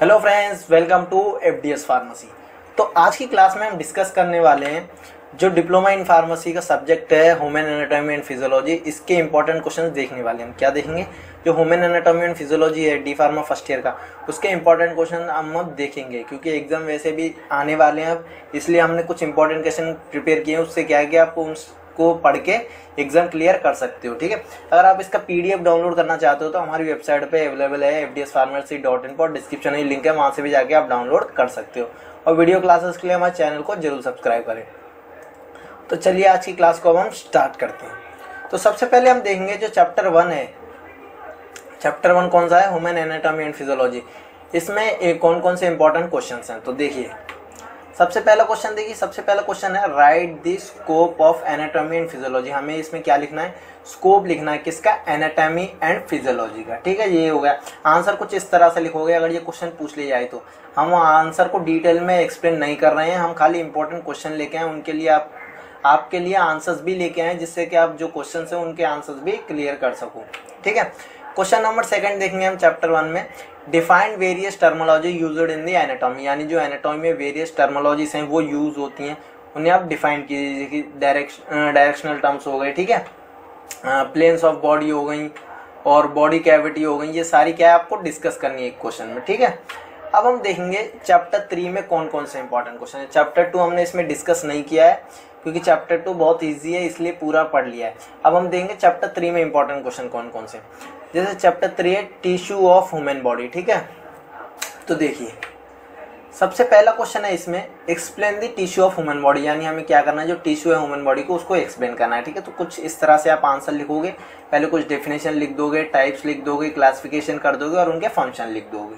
Hello friends, welcome to FDS pharmacy. तो आज की क्लास में हम डिस्कस करने वाले हैं जो डिप्लोमा इन फार्मेसी का सब्जेक्ट है ह्यूमन एनाटॉमी एंड फिजियोलॉजी, इसके इंपॉर्टेंट क्वेश्चंस देखने वाले हैं। हम क्या देखेंगे, जो ह्यूमन एनाटॉमी एंड फिजियोलॉजी है डी फार्मा फर्स्ट ईयर का, उसके इंपॉर्टेंट क्वेश्चन हम देखेंगे क्योंकि एग्जाम वैसे भी आने वाले हैं, इसलिए हमने कुछ इंपॉर्टेंट क्वेश्चन प्रिपेयर किए हैं। उससे क्या है कि आपको को पढ़ के एग्जाम क्लियर कर सकते हो। ठीक है, अगर आप इसका पीडीएफ डाउनलोड करना चाहते हो तो हमारी वेबसाइट पे अवेलेबल है fdspharmacy.in पर, डिस्क्रिप्शन में लिंक है, वहां से भी जाके आप डाउनलोड कर सकते हो। और वीडियो क्लासेस के लिए हमारे चैनल को जरूर सब्सक्राइब करें। तो चलिए आज की क्लास को हम स्टार्ट करते हैं। तो सबसे पहले हम देखेंगे जो चैप्टर 1 है, चैप्टर 1 कौन सा है, ह्यूमन एनाटॉमी एंड फिजियोलॉजी। इसमें कौन कौन से इंपॉर्टेंट क्वेश्चन हैं, तो देखिए सबसे पहला क्वेश्चन देखिए। सबसे पहला क्वेश्चन है write the scope of anatomy and physiology. हमें इसमें क्या लिखना है, स्कोप लिखना है, किसका, एनाटॉमी एंड फिजियोलॉजी का। ठीक है, ये हो गया आंसर। कुछ इस तरह से लिखोगे अगर ये क्वेश्चन पूछ लिया जाए तो। हम आंसर को डिटेल में एक्सप्लेन नहीं कर रहे हैं, हम खाली इंपॉर्टेंट क्वेश्चन लेके आए उनके लिए, आप आपके लिए आंसर्स भी लेके आए जिससे कि आप जो क्वेश्चन हैं उनके आंसर्स भी क्लियर कर सको। ठीक है, क्वेश्चन नंबर 2 देखेंगे हम चैप्टर 1 में, defined various terminology used in the anatomy. यानी जो एनाटॉमी में वेरियस टर्मोलॉजीज हैं वो यूज होती हैं, उन्हें आप डिफाइन कीजिए कि डायरेक्शनल टर्म्स हो गए, ठीक है, प्लेन्स ऑफ बॉडी हो गई और बॉडी कैविटी हो गई, ये सारी क्या है आपको डिस्कस करनी है एक क्वेश्चन में। ठीक है, अब हम देखेंगे चैप्टर 3 में कौन कौन से इंपॉर्टेंट क्वेश्चन है। चैप्टर 2 हमने इसमें डिस्कस नहीं किया है क्योंकि चैप्टर 2 बहुत ईजी है, इसलिए पूरा पढ़ लिया है। अब हम देखेंगे चैप्टर 3 में इंपॉर्टेंट क्वेश्चन कौन कौन से। जैसे चैप्टर 3 है टिश्यू ऑफ ह्यूमन बॉडी। ठीक है, तो देखिए सबसे पहला क्वेश्चन है इसमें, explain the tissue of human body. यानी हमें क्या करना है, जो टिश्यू है ह्यूमन बॉडी को उसको एक्सप्लेन करना है। ठीक है, तो कुछ इस तरह से आप आंसर लिखोगे, पहले कुछ डेफिनेशन लिख दोगे, टाइप्स लिख दोगे, क्लासिफिकेशन कर दोगे और उनके फंक्शन लिख दोगे।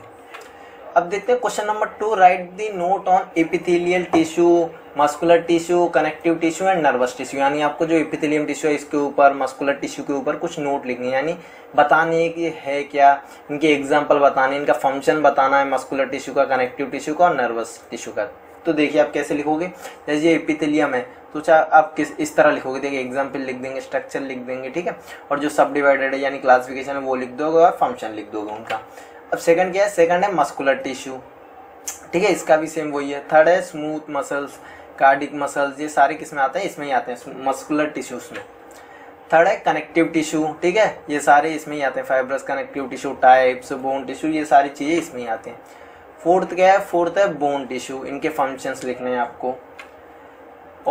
अब देखते हैं question number 2, write the note on epithelial tissue, muscular tissue, connective tissue and nervous tissue. यानी आपको जो एपिथेलियम टिश्यू है इसके ऊपर, मस्कुलर टिश्यू के ऊपर कुछ नोट लिखनी है, यानी बतानी है कि है क्या, इनके एग्जाम्पल बताने, इनका फंक्शन बताना है मस्कुलर टिश्यू का, कनेक्टिव टिश्यू का और नर्वस टिश्यू का। तो देखिए आप कैसे लिखोगे, जैसे ये एपिथेलियम है तो चाहे आप किस इस तरह लिखोगे, देखिए एग्जाम्पल लिख देंगे, स्ट्रक्चर लिख देंगे, ठीक है, और जो सब डिवाइडेड है यानी क्लासिफिकेशन है वो लिख दोगे और फंक्शन लिख दोगे उनका। अब 2nd क्या है, 2nd है मस्कुलर टिश्यू, ठीक है, इसका भी सेम वही है। 3rd है स्मूथ मसल्स, कार्डिक मसल्स, ये सारे किस में आते हैं, इसमें ही आते हैं मस्कुलर टिश्यूज में। 3rd है कनेक्टिव टिश्यू, ठीक है, ये सारे इसमें ही आते हैं, fibrous connective tissue types, bone tissue, ये सारी चीज़ें इसमें ही आती हैं। 4th क्या है, 4th है बोन टिश्यू, इनके फंक्शंस लिखने हैं आपको।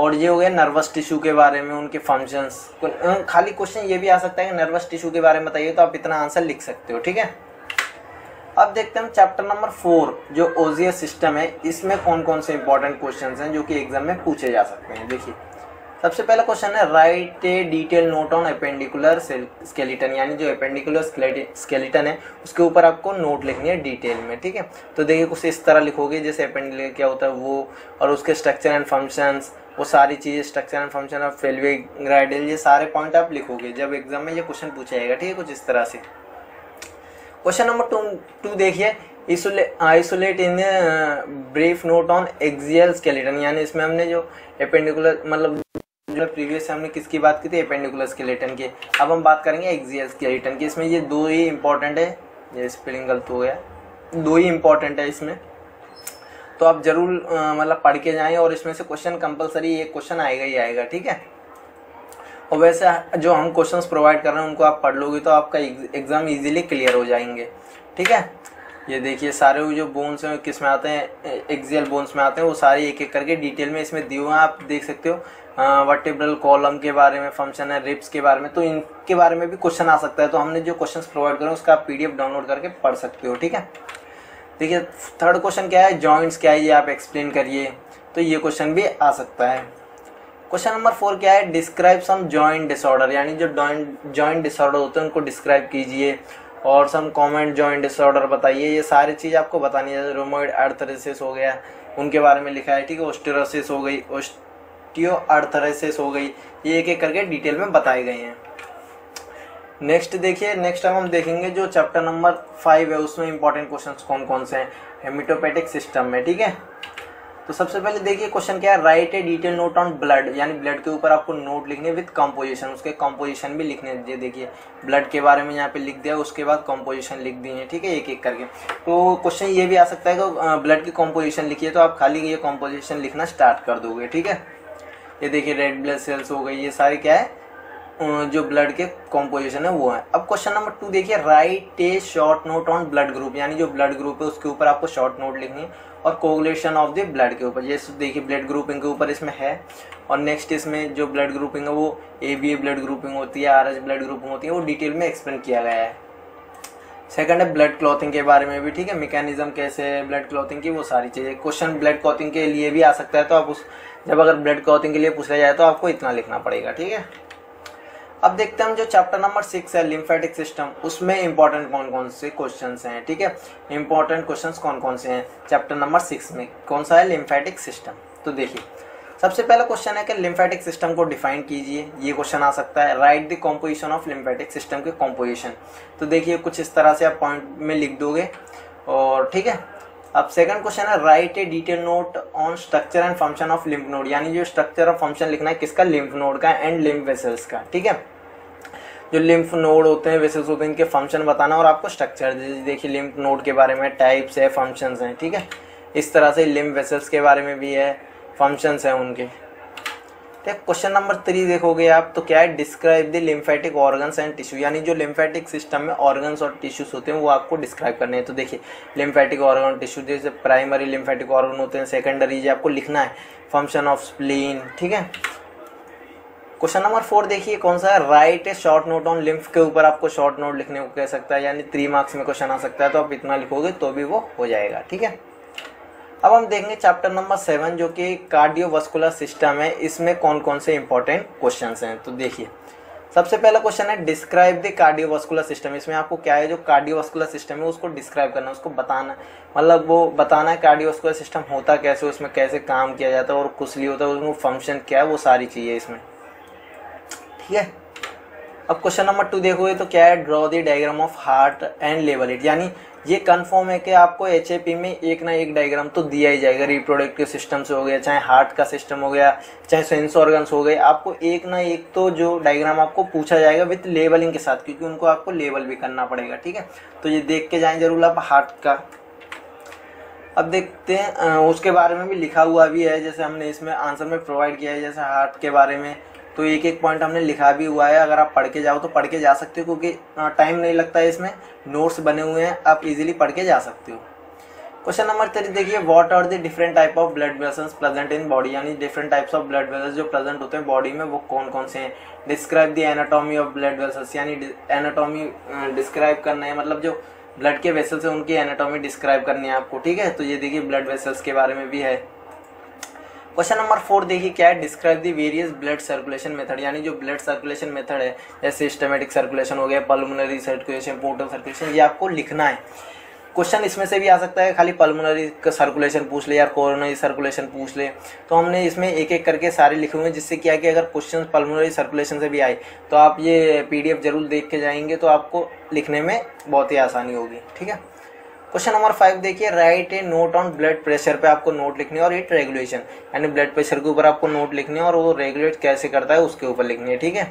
और ये हो गया नर्वस टिश्यू के बारे में, उनके फंक्शंस। खाली क्वेश्चन ये भी आ सकता है कि नर्वस टिश्यू के बारे में बताइए, तो आप इतना आंसर लिख सकते हो। ठीक है, अब देखते हैं हम चैप्टर नंबर 4 जो ओसियस सिस्टम है, इसमें कौन कौन से इंपॉर्टेंट क्वेश्चंस हैं जो कि एग्जाम में पूछे जा सकते हैं। देखिए सबसे पहला क्वेश्चन है write a detail note on appendicular skeleton. यानी जो अपेंडिकुलर स्केलेटन है उसके ऊपर आपको नोट लिखनी है डिटेल में। ठीक है, तो देखिए कुछ इस तरह लिखोगे, जैसे अपेंडिकुलर क्या होता है वो, और उसके स्ट्रक्चर एंड फंक्शंस, वो सारी चीज़ें, structure and function of pelvic girdle, ये सारे पॉइंट आप लिखोगे जब एग्जाम में ये क्वेश्चन पूछा जाएगा। ठीक है, कुछ इस तरह से। क्वेश्चन नंबर 2 देखिए, isolate in brief note on axial skeleton. यानी इसमें हमने जो एपेंडिकुलर, मतलब जो प्रीवियस हमने किसकी बात की थी, एपेंडिकुलर स्केलेटन की, अब हम बात करेंगे एक्सियल स्केलेटन की। इसमें ये 2 ही इंपॉर्टेंट है, ये स्पेलिंग गलत हो गया, 2 ही इंपॉर्टेंट है इसमें, तो आप जरूर मतलब पढ़ के जाएँ और इसमें से क्वेश्चन कंपलसरी एक क्वेश्चन आएगा ही आएगा। ठीक है, और वैसे जो हम क्वेश्चंस प्रोवाइड कर रहे हैं उनको आप पढ़ लोगे तो आपका एग्ज़ाम इजीली क्लियर हो जाएंगे। ठीक है, ये देखिए सारे जो बोन्स हैं किस में आते हैं, एक्सियल बोन्स में आते हैं, वो सारे एक एक करके डिटेल में इसमें दिए हुए हैं, आप देख सकते हो। वर्टेब्रल कॉलम के बारे में फंक्शन है, रिब्स के बारे में, तो इनके बारे में भी क्वेश्चन आ सकता है, तो हमने जो क्वेश्चन प्रोवाइड करें उसका आप PDF डाउनलोड करके पढ़ सकते हो। ठीक है, देखिए 3rd क्वेश्चन क्या है, जॉइंट्स क्या है, ये आप एक्सप्लेन करिए, तो ये क्वेश्चन भी आ सकता है। क्वेश्चन नंबर 4 क्या है, डिस्क्राइब सम जॉइंट डिसऑर्डर। यानी जो जॉइंट डिसऑर्डर होते हैं उनको डिस्क्राइब कीजिए और सम कॉमन जॉइंट डिसऑर्डर बताइए, ये सारी चीज़ आपको बतानी है। रोमोइड आर्थराइटिस हो गया, उनके बारे में लिखा है, ठीक है, ओस्टियोआर्थराइटिस हो गई, ये एक एक करके डिटेल में बताए गए हैं। नेक्स्ट देखिए, नेक्स्ट हम देखेंगे जो चैप्टर नंबर 5 है उसमें इंपॉर्टेंट क्वेश्चन कौन कौन से हैं हेमिटोपैटिक सिस्टम में। ठीक है, तो सबसे पहले देखिए क्वेश्चन क्या है, write a detail note on blood, यानी ब्लड के ऊपर आपको नोट लिखने विद कंपोजिशन, उसके कंपोजिशन भी लिखने दिए। देखिए ब्लड के बारे में यहाँ पे लिख दिया, उसके बाद कंपोजिशन लिख दिए हैं, ठीक है, एक एक करके। तो क्वेश्चन ये भी आ सकता है कि ब्लड की कंपोजिशन लिखिए, तो आप खाली ये कंपोजिशन लिखना स्टार्ट कर दोगे, ठीक है। ये देखिए रेड ब्लड सेल्स हो गई, ये सारे क्या है जो ब्लड के कॉम्पोजिशन है वो है। अब क्वेश्चन नंबर 2 देखिए, write a short note on blood group, यानी जो ब्लड ग्रुप है उसके ऊपर आपको शॉर्ट नोट लिखनी है और कोगुलेशन ऑफ द ब्लड के ऊपर। जैसे देखिए ब्लड ग्रुपिंग के ऊपर इसमें है, और नेक्स्ट इसमें जो ब्लड ग्रुपिंग है वो ABA ब्लड ग्रुपिंग होती है, RH ब्लड ग्रुपिंग होती है, वो डिटेल में एक्सप्लेन किया गया है। सेकंड है ब्लड क्लॉथिंग के बारे में भी, ठीक है, मैकेनिज्म कैसे है ब्लड क्लॉथिंग की, वो सारी चीज़ें। क्वेश्चन ब्लड क्लॉथिंग के लिए भी आ सकता है, तो आप उस जब अगर ब्लड क्लॉथिंग के लिए पूछा जाए तो आपको इतना लिखना पड़ेगा, ठीक है। अब देखते हैं जो चैप्टर नंबर 6 है लिम्फेटिक सिस्टम, उसमें इंपॉर्टेंट कौन कौन से क्वेश्चंस हैं, ठीक है। इंपॉर्टेंट क्वेश्चंस कौन कौन से हैं चैप्टर नंबर 6 में, कौन सा है लिम्फेटिक सिस्टम। तो देखिए सबसे पहला क्वेश्चन है कि लिम्फेटिक सिस्टम को डिफाइन कीजिए, ये क्वेश्चन आ सकता है। Write the composition of lymphatic system के कॉम्पोजिशन, तो देखिए कुछ इस तरह से आप पॉइंट में लिख दोगे, और ठीक है। अब सेकंड क्वेश्चन है write a detail note on structure and function of lymph node, यानी जो स्ट्रक्चर और फंक्शन लिखना है किसका, लिम्फ नोड का एंड लिम्फ वेसल्स का, ठीक है। जो लिम्फ नोड होते हैं, वेसल्स होते हैं, इनके फंक्शन बताना और आपको स्ट्रक्चर। देखिए लिम्फ नोड के बारे में टाइप्स है, फंक्शंस हैं, ठीक है। इस तरह से लिम्फ वेसल्स के बारे में भी है, फंक्शंस हैं उनके। क्वेश्चन नंबर 3 देखोगे आप तो क्या है, describe the lymphatic organs and tissue, यानी जो लिम्फेटिक सिस्टम में ऑर्गन्स और टिश्यूज होते हैं वो आपको डिस्क्राइब करने हैं। तो देखिए लिम्फेटिक ऑर्गन टिश्यू, जैसे प्राइमरी लिम्फेटिक ऑर्गन होते हैं, सेकेंडरी जो आपको लिखना है, फंक्शन ऑफ स्प्लीन, ठीक है। क्वेश्चन नंबर 4 देखिए कौन सा है, write a short note on lymph के ऊपर आपको शॉर्ट नोट लिखने को कह सकता है, यानी 3 मार्क्स में क्वेश्चन आ सकता है, तो आप इतना लिखोगे तो भी वो हो जाएगा, ठीक है। अब हम देखेंगे चैप्टर नंबर 7 जो कि कार्डियोवास्कुलर सिस्टम है, इसमें कौन कौन से इंपॉर्टेंट क्वेश्चंस हैं। तो देखिए सबसे पहला क्वेश्चन है डिस्क्राइब द कार्डियोवास्कुलर सिस्टम, इसमें आपको क्या है जो कार्डियोवास्कुलर सिस्टम है उसको डिस्क्राइब करना है, उसको बताना, मतलब वो बताना है कार्डियोवास्कुलर सिस्टम होता कैसे, उसमें कैसे काम किया जाता है और कुछ लिए होता है, उसमें फंक्शन क्या है, वो सारी चीज़ें इसमें, ठीक है। अब क्वेश्चन नंबर 2 देखोगे तो क्या है, draw the diagram of heart and label it, यानी ये कंफर्म है कि आपको HAP में एक ना एक डायग्राम तो दिया ही जाएगा। रिप्रोडक्टिव सिस्टम से हो गया, चाहे हार्ट का सिस्टम हो गया, चाहे सेंस ऑर्गन्स हो गए, आपको एक ना एक तो जो डायग्राम आपको पूछा जाएगा विथ लेबलिंग के साथ, क्योंकि उनको आपको लेबल भी करना पड़ेगा, ठीक है। तो ये देख के जाएँ जरूर आप हार्ट का। अब देखते हैं उसके बारे में भी लिखा हुआ भी है, जैसे हमने इसमें आंसर में प्रोवाइड किया है, जैसे हार्ट के बारे में तो एक एक पॉइंट हमने लिखा भी हुआ है, अगर आप पढ़ के जाओ तो पढ़ के जा सकते हो, क्योंकि टाइम नहीं लगता है, इसमें नोट्स बने हुए हैं, आप इजीली पढ़ के जा सकते हो। क्वेश्चन नंबर 3 देखिए, what are the different type of blood vessels present in body, यानी different types of blood vessels जो प्रेजेंट होते हैं बॉडी में वो कौन कौन से हैं। Describe the anatomy of blood vessels, यानी एनाटॉमी डिस्क्राइब करना है, मतलब जो ब्लड के वेसल्स हैं उनकी एनाटॉमी डिस्क्राइब करनी है आपको, ठीक है। तो ये देखिए ब्लड वेसल्स के बारे में भी है। क्वेश्चन नंबर 4 देखिए क्या है, describe the various blood circulation method, यानी जो ब्लड सर्कुलेशन मेथड है, जैसे सिस्टमेटिक सर्कुलेशन हो गया, पल्मोनरी सर्कुलेशन, पोर्टल सर्कुलेशन, ये आपको लिखना है। क्वेश्चन इसमें से भी आ सकता है, खाली पल्मोनरी का सर्कुलेशन पूछ ले या कोरोनरी सर्कुलेशन पूछ ले, तो हमने इसमें एक एक करके सारे लिखे हुए हैं, जिससे क्या कि अगर क्वेश्चन पल्मोनरी सर्कुलेशन से भी आए तो आप ये PDF जरूर देख के जाएंगे, तो आपको लिखने में बहुत ही आसानी होगी, ठीक है। क्वेश्चन नंबर 5 देखिए, write a note on blood pressure पे आपको नोट लिखनी है और इट रेगुलेशन, यानी ब्लड प्रेशर के ऊपर आपको नोट लिखनी है और वो रेगुलेट कैसे करता है उसके ऊपर लिखनी है, ठीक है।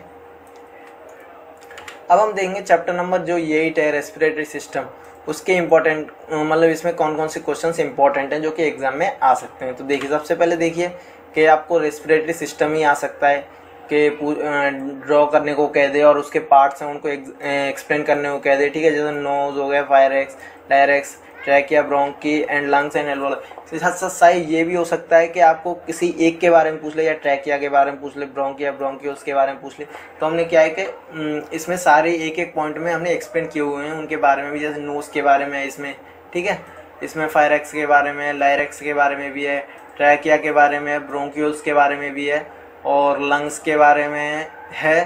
अब हम देखेंगे चैप्टर नंबर जो 8 है रेस्पिरेटरी सिस्टम, उसके इंपॉर्टेंट, मतलब इसमें कौन कौन से क्वेश्चन इंपॉर्टेंट हैं जो कि एग्जाम में आ सकते हैं। तो देखिए सबसे पहले देखिए कि आपको रेस्पिरेटरी सिस्टम ही आ सकता है के ड्रॉ करने को कह दे और उसके पार्ट्स हैं उनको एक्सप्लेन करने को कह दे, ठीक है। जैसे नोज हो गया, pharynx, larynx, trachea, bronchi and lungs and alveoli, साथ साथ साई। ये भी हो सकता है कि आपको किसी एक के बारे में पूछ ले, या ट्रैकिया के बारे में पूछ ले, ब्रोंकी या ब्रोंकियोस के बारे में पूछ ले, तो हमने क्या है कि इसमें सारे एक एक पॉइंट में हमने एक्सप्लेन किए हुए हैं उनके बारे में भी, जैसे नोज के बारे में है इसमें, ठीक है, इसमें फायरेक्स के बारे में, डायरेक्स के बारे में भी है, ट्रैकिया के बारे में, ब्रोंकियोस के बारे में भी है, और लंग्स के बारे में है,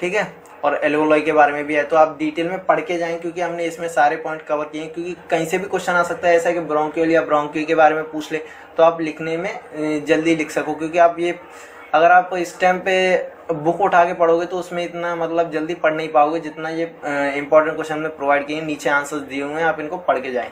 ठीक है, और एल्वोलाई के बारे में भी है। तो आप डिटेल में पढ़ के जाएं, क्योंकि हमने इसमें सारे पॉइंट कवर किए हैं, क्योंकि कहीं से भी क्वेश्चन आ सकता है ऐसा कि ब्रोंकियोल या ब्रोंकी के बारे में पूछ ले, तो आप लिखने में जल्दी लिख सको, क्योंकि आप ये अगर आप इस टाइम पे बुक उठा के पढ़ोगे तो उसमें इतना मतलब जल्दी पढ़ नहीं पाओगे, जितना ये इंपॉर्टेंट क्वेश्चन में प्रोवाइड किए हैं, नीचे आंसर्स दिए हुए हैं, आप इनको पढ़ के जाएँ,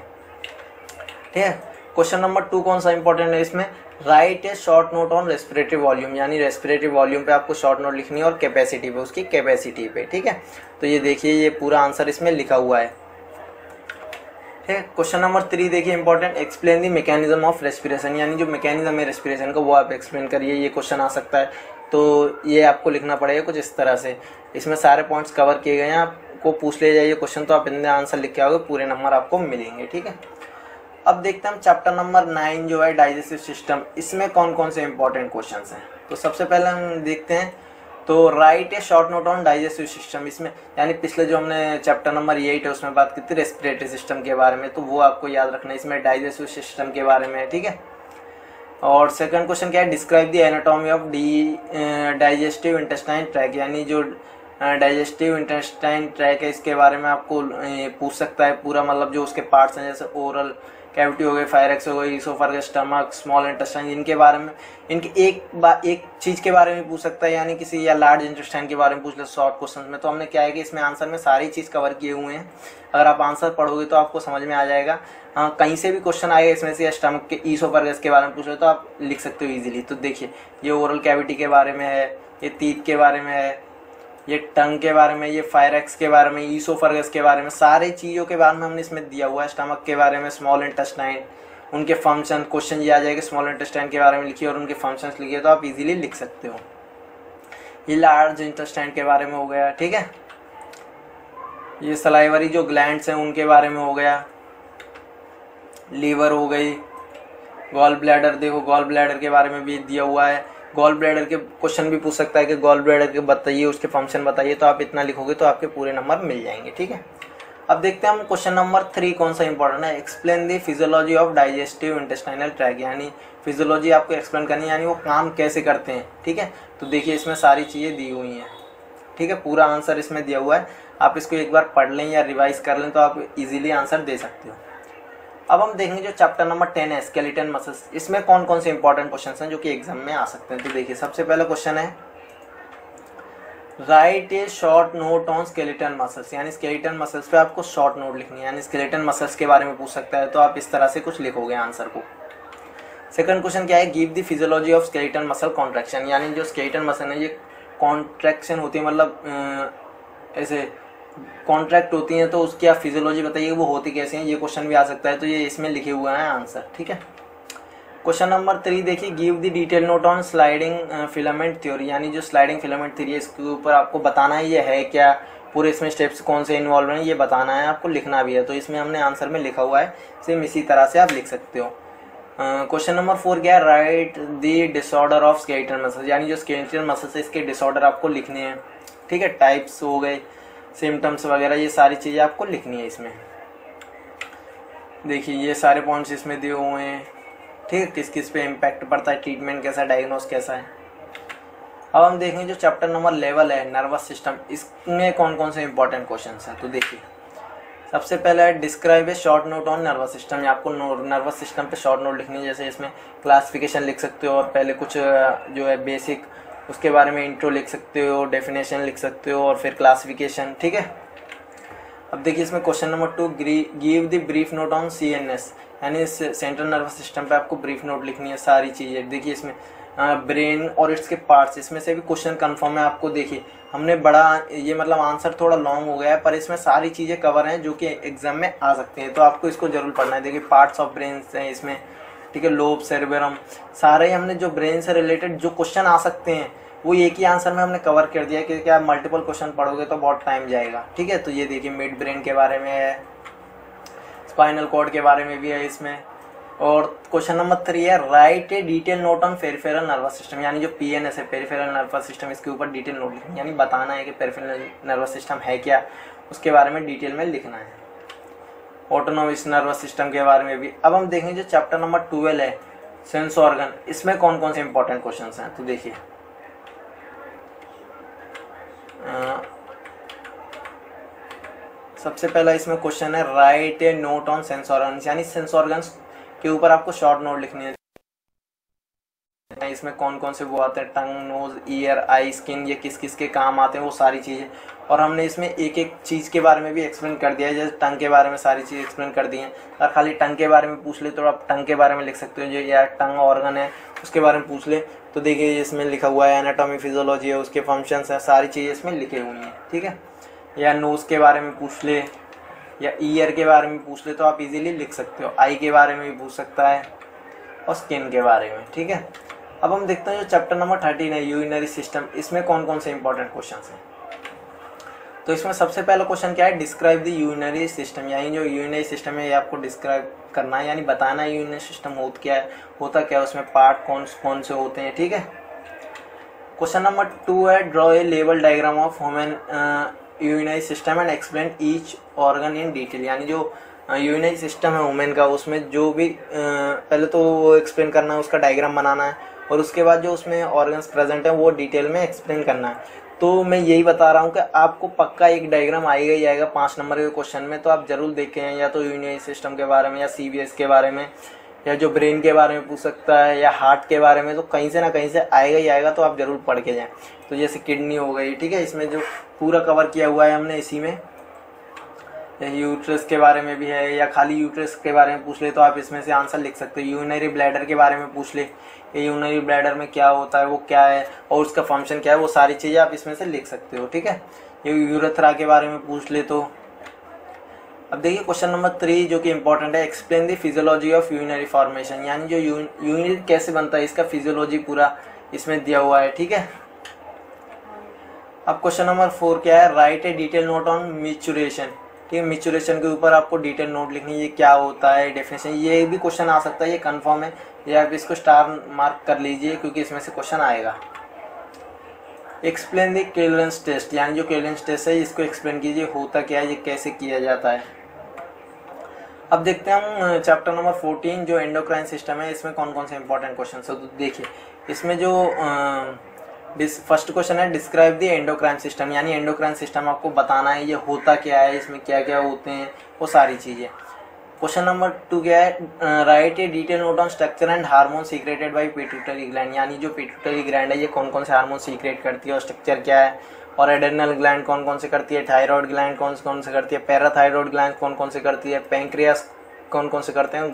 ठीक है। क्वेश्चन नंबर 2 कौन सा इंपॉर्टेंट है इसमें, write a short note on respiratory volume, यानी रेस्पिरेटरी वॉल्यूम पे आपको शॉर्ट नोट लिखनी है और कैपेसिटी पे, उसकी कैपेसिटी पे, ठीक है। तो ये देखिए ये पूरा आंसर इसमें लिखा हुआ है, ठीक है। क्वेश्चन नंबर 3 देखिए important, explain the mechanism of respiration, यानी जो मैकेनिज्म है रेस्पिरेशन का वो आप एक्सप्लेन करिए, ये क्वेश्चन आ सकता है। तो ये आपको लिखना पड़ेगा कुछ इस तरह से, इसमें सारे पॉइंट्स कवर किए गए हैं, आपको पूछ ले जाइए क्वेश्चन तो आप इनमें आंसर लिख के आओगे, पूरे नंबर आपको मिलेंगे, ठीक है। अब देखते हैं हम चैप्टर नंबर 9 जो है डाइजेस्टिव सिस्टम, इसमें कौन कौन से इंपॉर्टेंट क्वेश्चंस हैं। तो सबसे पहले हम देखते हैं, तो write a short note on digestive system, इसमें यानी पिछले जो हमने चैप्टर नंबर 8 है उसमें बात की थी रेस्पिरेटरी सिस्टम के बारे में, तो वो आपको याद रखना है, इसमें डाइजेस्टिव सिस्टम के बारे में, ठीक है। और सेकंड क्वेश्चन क्या है, describe the anatomy of digestive intestine tract, यानी जो डाइजेस्टिव इंटेस्टाइन ट्रैक है इसके बारे में आपको पूछ सकता है पूरा, मतलब जो उसके पार्ट्स हैं जैसे ओरल कैविटी हो गई, फायरेक्स हो गई, इसोफेगस, स्टमक, स्मॉल इंटेस्टाइन, इनके बारे में, इनके एक चीज़ के बारे में पूछ सकता है, यानी किसी या लार्ज इंटेस्टाइन के बारे में पूछ ले शॉर्ट क्वेश्चन में। तो हमने क्या है कि इसमें आंसर में सारी चीज़ कवर किए हुए हैं, अगर आप आंसर पढ़ोगे तो आपको समझ में आ जाएगा। हाँ, कहीं से भी क्वेश्चन आएगा इसमें से, या स्टमक के इसोफेगस के बारे में पूछ रहे हो तो आप लिख सकते हो ईजिली। तो देखिए ये ओरल कैविटी के बारे में है, ये तीत के बारे में है, ये टंग के बारे में, ये फायरेक्स के बारे में, ईसोफर्गस के बारे में, सारे चीज़ों के बारे में हमने इसमें दिया हुआ है। स्टमक के बारे में, स्मॉल इंटेस्टाइन, उनके फंक्शन, क्वेश्चन ये आ जाएगा स्मॉल इंटेस्टाइन के बारे में लिखिए और उनके फंक्शंस लिखिए, तो आप इजीली लिख सकते हो। ये लार्ज इंटेस्टाइन के बारे में हो गया, ठीक है। ये सलाइवरी जो ग्लैंड्स हैं उनके बारे में हो गया, लीवर हो गई, गॉल ब्लैडर, देखो गॉल ब्लैडर के बारे में भी दिया हुआ है, गॉल ब्लैडर के क्वेश्चन भी पूछ सकता है कि गॉल ब्लैडर के बताइए, उसके फंक्शन बताइए, तो आप इतना लिखोगे तो आपके पूरे नंबर मिल जाएंगे, ठीक है। अब देखते हैं हम क्वेश्चन नंबर 3 कौन सा इंपॉर्टेंट है, explain the physiology of digestive intestinal tract, यानी फिजियोलॉजी आपको एक्सप्लेन करनी है, यानी वो काम कैसे करते हैं, ठीक है। तो देखिए इसमें सारी चीज़ें दी हुई हैं, ठीक है, पूरा आंसर इसमें दिया हुआ है, आप इसको एक बार पढ़ लें या रिवाइज कर लें तो आप इजीली आंसर दे सकते हो। अब हम देखेंगे जो चैप्टर नंबर 10 है स्केलेटल मसल्स, इसमें कौन कौन से इंपॉर्टेंट क्वेश्चंस हैं जो कि एग्जाम में आ सकते हैं। तो देखिए सबसे पहला क्वेश्चन है write a short note on skeletal muscles, यानी स्केलेटल मसल्स पे आपको शॉर्ट नोट लिखनी है, यानी स्केलेटल मसल्स के बारे में पूछ सकता है, तो आप इस तरह से कुछ लिखोगे आंसर को। सेकंड क्वेश्चन क्या है, give the physiology of skeletal muscle contraction, यानी जो स्केलेटल मसल है ये कॉन्ट्रैक्शन होती है, मतलब ऐसे कॉन्ट्रैक्ट होती हैं, तो उसकी आप फिजियोलॉजी बताइए वो होती कैसे हैं, ये क्वेश्चन भी आ सकता है, तो ये इसमें लिखे हुए हैं आंसर, ठीक है। क्वेश्चन नंबर 3 देखिए, give the detail note on sliding filament theory, यानी जो स्लाइडिंग फिलामेंट थ्योरी है इसके ऊपर आपको बताना है ये है क्या, पूरे इसमें स्टेप्स कौन से इन्वॉल्व हैं ये बताना है, आपको लिखना भी है, तो इसमें हमने आंसर में लिखा हुआ है, सेम इसी तरह से आप लिख सकते हो। क्वेश्चन नंबर 4 क्या है, write the disorder of skeletal muscles, यानी जो स्केलेटल मसल्स है इसके डिसऑर्डर आपको लिखने हैं, ठीक है, टाइप्स हो गए, सिम्टम्स वगैरह, ये सारी चीज़ें आपको लिखनी है इसमें। देखिए ये सारे पॉइंट्स इसमें दिए हुए हैं, ठीक है, किस किस पे इम्पैक्ट पड़ता है, ट्रीटमेंट कैसा, डायग्नोस कैसा है। अब हम देखेंगे जो चैप्टर नंबर 11 है नर्वस सिस्टम, इसमें कौन कौन से इंपॉर्टेंट क्वेश्चंस हैं। तो देखिए सबसे पहला है describe a short note on nervous system, या आपको नर्वस सिस्टम पे शॉर्ट नोट लिखनी है, जैसे इसमें क्लासिफिकेशन लिख सकते हो और पहले कुछ जो है बेसिक उसके बारे में इंट्रो लिख सकते हो, डेफिनेशन लिख सकते हो और फिर क्लासिफिकेशन, ठीक है। अब देखिए इसमें question number 2 give the brief note on CNS, यानी सेंट्रल नर्वस सिस्टम पे आपको ब्रीफ नोट लिखनी है, सारी चीज़ें। देखिए इसमें ब्रेन और इसके पार्ट्स, इसमें से भी क्वेश्चन कंफर्म है आपको। देखिए हमने बड़ा ये मतलब आंसर थोड़ा लॉन्ग हो गया है, पर इसमें सारी चीज़ें कवर हैं जो कि एग्जाम में आ सकती हैं, तो आपको इसको जरूर पढ़ना है। देखिए पार्ट्स ऑफ ब्रेन हैं इसमें, ठीक है, लोब, सेरेब्रम, सारे हमने जो ब्रेन से रिलेटेड जो क्वेश्चन आ सकते हैं वो एक ही आंसर में हमने कवर कर दिया, क्योंकि आप मल्टीपल क्वेश्चन पढ़ोगे तो बहुत टाइम जाएगा, ठीक है। तो ये देखिए मिड ब्रेन के बारे में है, स्पाइनल कॉर्ड के बारे में भी है इसमें। और क्वेश्चन नंबर 3 है write a detail note on peripheral nervous system, यानी जो पीएनएस है पेरिफेरल नर्वस सिस्टम, इसके ऊपर डिटेल नोट लिखना, यानी बताना है कि पेरिफेरल नर्वस सिस्टम है क्या, उसके बारे में डिटेल में लिखना है। ऑटोनोमस नर्वस सिस्टम के बारे में भी। अब हम देखेंगे जो चैप्टर नंबर 12 है सेंस ऑर्गन, इसमें कौन कौन से इंपॉर्टेंट क्वेश्चंस हैं। तो देखिए सबसे पहला इसमें क्वेश्चन है write a note on sense organ, यानी सेंस ऑर्गन के ऊपर आपको शॉर्ट नोट लिखनी है, हैं, इसमें कौन कौन से वो आते हैं, tongue, nose, ear, eye, skin, ये किस किस के काम आते हैं वो सारी चीज़ें। और हमने इसमें एक एक चीज़ के बारे में भी एक्सप्लेन कर दिया है, जैसे टंग के बारे में सारी चीज़ एक्सप्लेन कर दी हैं। अगर खाली टंग के बारे में पूछ ले तो आप टंग के बारे में लिख सकते हो, जो यार टंग ऑर्गन है उसके बारे में पूछ ले तो देखिए इसमें लिखा हुआ है, एनाटॉमी, फिजियोलॉजी है, उसके फंक्शंस हैं, सारी चीज़ें इसमें लिखी हुई हैं, ठीक है। या नोज़ के बारे में पूछ ले या ईयर के बारे में पूछ ले तो आप इजीली लिख सकते हो, आई के बारे में भी पूछ सकता है और स्किन के बारे में, ठीक है। अब हम देखते हैं जो चैप्टर नंबर 13 है यूरिनरी सिस्टम, इसमें कौन कौन से इंपॉर्टेंट क्वेश्चंस हैं। तो इसमें सबसे पहला क्वेश्चन क्या है, डिस्क्राइब द यूरिनरी सिस्टम, यानी जो यूरिनरी सिस्टम है ये आपको डिस्क्राइब करना है, यानी बताना है यूरिनरी सिस्टम होता क्या है, उसमें पार्ट कौन कौन से होते हैं, ठीक है। क्वेश्चन नंबर 2 है draw a level diagram of human urinary system and explain each organ in detail, यानी जो यूरिनरी सिस्टम है वुमेन का उसमें जो भी पहले तो वो एक्सप्लेन करना है, उसका डायग्राम बनाना है और उसके बाद जो उसमें ऑर्गन्स प्रेजेंट है वो डिटेल में एक्सप्लेन करना है। तो मैं यही बता रहा हूँ कि आपको पक्का एक डायग्राम आएगा ही आएगा 5 नंबर के क्वेश्चन में, तो आप ज़रूर देखें, या तो यूरिनरी सिस्टम के बारे में या CVS के बारे में या जो ब्रेन के बारे में पूछ सकता है या हार्ट के बारे में, तो कहीं से ना कहीं से आएगा ही आएगा, तो आप ज़रूर पढ़ के जाएं। तो जैसे किडनी हो गई, ठीक है, इसमें जो पूरा कवर किया हुआ है हमने इसी में, यूट्रस के बारे में भी है, या खाली यूट्रस के बारे में पूछ ले तो आप इसमें से आंसर लिख सकते हो। यूरिनरी ब्लैडर के बारे में पूछ ले, यूरिनरी ब्लैडर में क्या होता है, वो क्या है और उसका फंक्शन क्या है, वो सारी चीज़ें आप इसमें से लिख सकते हो, ठीक है। यूरेथ्रा के बारे में पूछ ले तो। अब देखिए क्वेश्चन नंबर 3 जो कि इंपॉर्टेंट है, explain the physiology of urinary formation, यानी जो यूरिन कैसे बनता है इसका फिजियोलॉजी पूरा इसमें दिया हुआ है, ठीक है। अब क्वेश्चन नंबर 4 क्या है, write a detail note on maturation, ठीक है, मैच्योरेशन के ऊपर आपको डिटेल नोट लिखनी है, ये क्या होता है, डेफिनेशन, ये भी क्वेश्चन आ सकता है, ये कन्फर्म है, ये आप इसको स्टार मार्क कर लीजिए क्योंकि इसमें से क्वेश्चन आएगा। एक्सप्लेन द क्लियरेंस टेस्ट, यानी जो क्लियरेंस टेस्ट है इसको एक्सप्लेन कीजिए, होता क्या है, ये कैसे किया जाता है। अब देखते हैं हम चैप्टर नंबर 14 जो एंडोक्राइन सिस्टम है, इसमें कौन कौन से इंपॉर्टेंट क्वेश्चन है। तो देखिए इसमें जो फर्स्ट क्वेश्चन है, डिस्क्राइब द एंडोक्राइन सिस्टम, यानी एंडोक्राइन सिस्टम आपको बताना है ये होता क्या है, इसमें क्या क्या होते हैं वो सारी चीज़ें। क्वेश्चन नंबर 2 क्या है, write a detail note on structure and hormone secreted by pituitary gland, यानी जो पिट्यूटरी ग्लैंड है ये कौन कौन से हार्मोन सीक्रेट करती है और स्ट्रक्चर क्या है, और एडर्नल ग्लैंड कौन कौन से करती है, थायराइड ग्लैंड कौन से करती है, पैराथायराइड ग्लैंड कौन से करती है, पैंक्रियास कौन से करते हैं,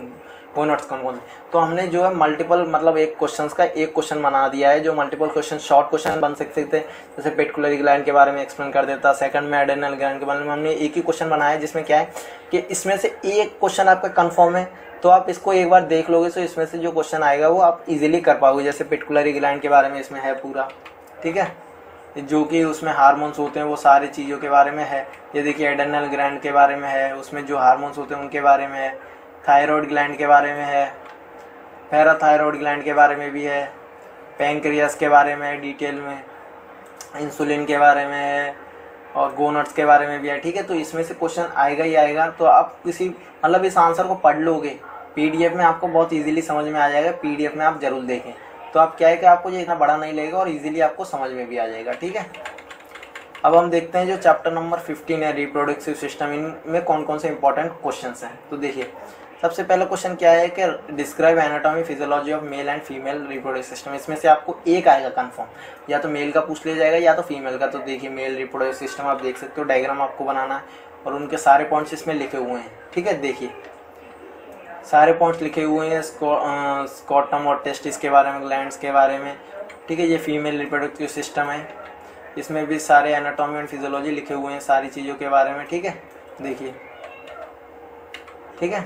गोनड्स कौन से। तो हमने जो है मल्टीपल, मतलब एक क्वेश्चन का एक क्वेश्चन बना दिया है, जो मल्टीपल क्वेश्चन शॉर्ट क्वेश्चन बन सकते थे, जैसे पिट्यूटरी ग्लैंड के बारे में एक्सप्लेन कर देता, सेकंड में एडर्नल ग्लैंड के बारे में, हमने एक ही क्वेश्चन बनाया है जिसमें क्या है कि इसमें से एक क्वेश्चन आपका कन्फर्म है, तो आप इसको एक बार देख लोगे तो इसमें से जो क्वेश्चन आएगा वो आप इजीली कर पाओगे। जैसे पिट्यूटरी ग्लैंड के बारे में इसमें है पूरा, ठीक है, जो कि उसमें हार्मोन्स होते हैं वो सारी चीज़ों के बारे में है। ये देखिए एडर्नल ग्लैंड के बारे में है, उसमें जो हार्मोन्स होते हैं उनके बारे में है, थायराइड ग्लैंड के बारे में है, पैराथायराइड ग्लैंड के बारे में भी है, पैंक्रियास के बारे में डिटेल में, इंसुलिन के बारे में है और गोनड्स के बारे में भी है, ठीक है। तो इसमें से क्वेश्चन आएगा ही आएगा, तो आप किसी मतलब इस आंसर को पढ़ लोगे PDF में आपको बहुत ईजिली समझ में आ जाएगा। PDF में आप ज़रूर देखें तो आप क्या है कि आपको ये इतना बड़ा नहीं लगेगा और इजीली आपको समझ में भी आ जाएगा, ठीक है। अब हम देखते हैं जो चैप्टर नंबर 15 है रिप्रोडक्टिव सिस्टम, इनमें कौन कौन से इंपॉर्टेंट क्वेश्चंस हैं। तो देखिए सबसे पहला क्वेश्चन क्या है कि describe anatomy physiology of male and female reproductive system, इसमें से आपको एक आएगा कन्फर्म, या तो मेल का पूछ लिया जाएगा या तो फीमेल का। तो देखिए मेल रिप्रोडक्टिव सिस्टम आप देख सकते हो, डायग्राम आपको बनाना है और उनके सारे पॉइंट्स इसमें लिखे हुए हैं, ठीक है। देखिए सारे पॉइंट्स लिखे हुए हैं, स्कॉटम और टेस्टिस के बारे में, ग्लैंड्स के बारे में, ठीक है। ये फीमेल रिप्रोडक्टिव सिस्टम है, इसमें भी सारे एनाटॉमी एंड फिजियोलॉजी लिखे हुए हैं सारी चीज़ों के बारे में, ठीक है। देखिए, ठीक है।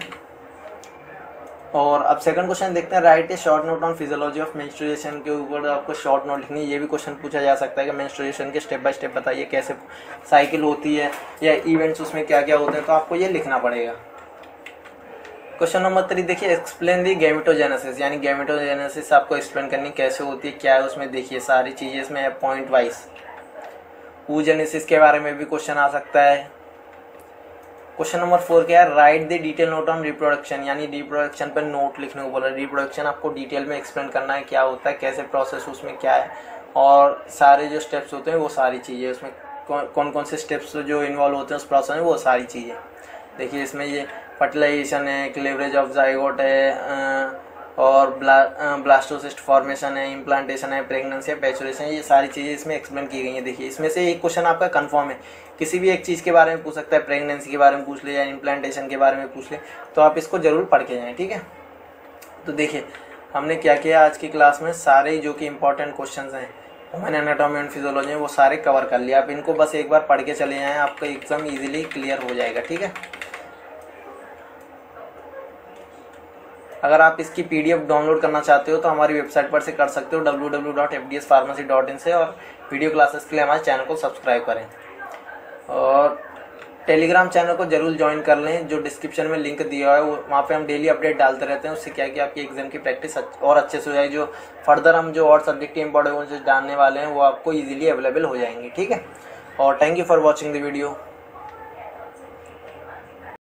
और अब सेकंड क्वेश्चन देखते हैं, write a short note on physiology of menstruation, के ऊपर आपको शॉर्ट नोट लिखनी है। ये भी क्वेश्चन पूछा जा सकता है कि मेंस्ट्रुएशन के स्टेप बाय स्टेप बताइए, कैसे साइकिल होती है या इवेंट्स उसमें क्या क्या होते हैं, तो आपको ये लिखना पड़ेगा। क्वेश्चन नंबर 3 देखिए, एक्सप्लेन दी गैमेटोजेनेसिस, यानी गैमेटोजेनेसिस आपको एक्सप्लेन करनी कैसे होती है, क्या है उसमें, देखिए सारी चीज़ें इसमें है पॉइंट वाइज। ओजेनेसिस के बारे में भी क्वेश्चन आ सकता है। क्वेश्चन नंबर 4 क्या है, write the detail note on reproduction, यानी रिप्रोडक्शन पर नोट लिखने को बोला है। रिप्रोडक्शन आपको डिटेल में एक्सप्लेन करना है, क्या होता है, कैसे प्रोसेस उसमें क्या है और सारे जो स्टेप्स होते हैं वो सारी चीज़ें, उसमें कौन कौन से स्टेप्स जो इन्वॉल्व होते हैं उस प्रोसेस में, वो सारी चीज़ें। देखिए इसमें ये फर्टिलाइजेशन है, क्लीवरेज ऑफ जाइगोट है, और ब्लास्टोसिस्ट फॉर्मेशन है, इम्प्लांटेशन है, प्रेगनेंसी है, पैचुरेशन है, ये सारी चीज़ें इसमें एक्सप्लेन की गई हैं। देखिए इसमें से एक क्वेश्चन आपका कंफर्म है, किसी भी एक चीज़ के बारे में पूछ सकता है, प्रेगनेंसी के बारे में पूछ ले या इम्प्लांटेशन के बारे में पूछ ले, तो आप इसको ज़रूर पढ़ के जाएँ। ठीक है, तो देखिए हमने क्या किया आज की क्लास में, सारे जो कि इंपॉर्टेंट क्वेश्चन हैं ह्यूमन एनाटॉमी एंड फिजियोलॉजी वो सारे कवर कर लिया। आप इनको बस एक बार पढ़ के चले जाएँ, आपका एग्जाम ईजिली क्लियर हो जाएगा। ठीक है, अगर आप इसकी पीडीएफ डाउनलोड करना चाहते हो तो हमारी वेबसाइट पर से कर सकते हो, www.fdspharmacy.in से, और वीडियो क्लासेस के लिए हमारे चैनल को सब्सक्राइब करें और टेलीग्राम चैनल को जरूर ज्वाइन कर लें, जो डिस्क्रिप्शन में लिंक दिया है वहाँ पे हम डेली अपडेट डालते रहते हैं। उससे क्या है कि आपकी एग्जाम की प्रैक्टिस और अच्छे से हो जाएगी, जो फर्दर हम जो और सब्जेक्ट इंपॉर्टेंट जानने वाले हैं वो आपको ईजिली अवेलेबल हो जाएंगे। ठीक है, और thank you for watching the video.